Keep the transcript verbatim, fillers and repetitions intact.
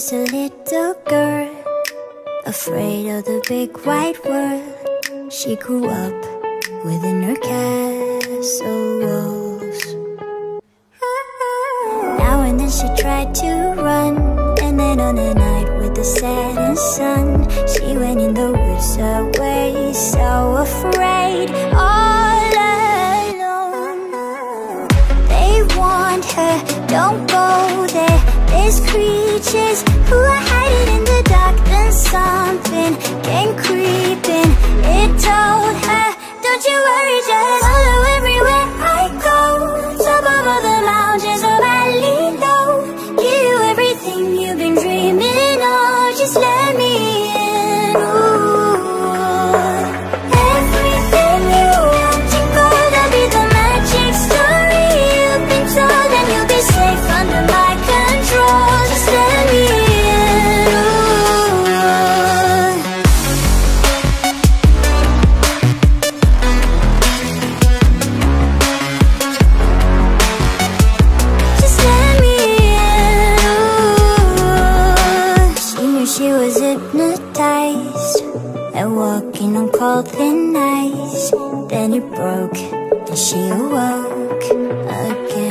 was a little girl, afraid of the big wide world. She grew up within her castle walls. Now and then she tried to run, and then on a night with the setting sun, she went in the woods away, so afraid, all alone. They warned her, don't go there, there's creatures who are hiding in the dark. Then something came creeping, it told her, don't you worry, just follow everywhere I go. Top of all the mountains of Alito, give you everything you've been dreaming of, just let me in. Ooh. Everything you want to go, that'll be the magic story you've been told, and you'll be safe under my control, just let me in. Thin ice, then it broke, and she awoke again.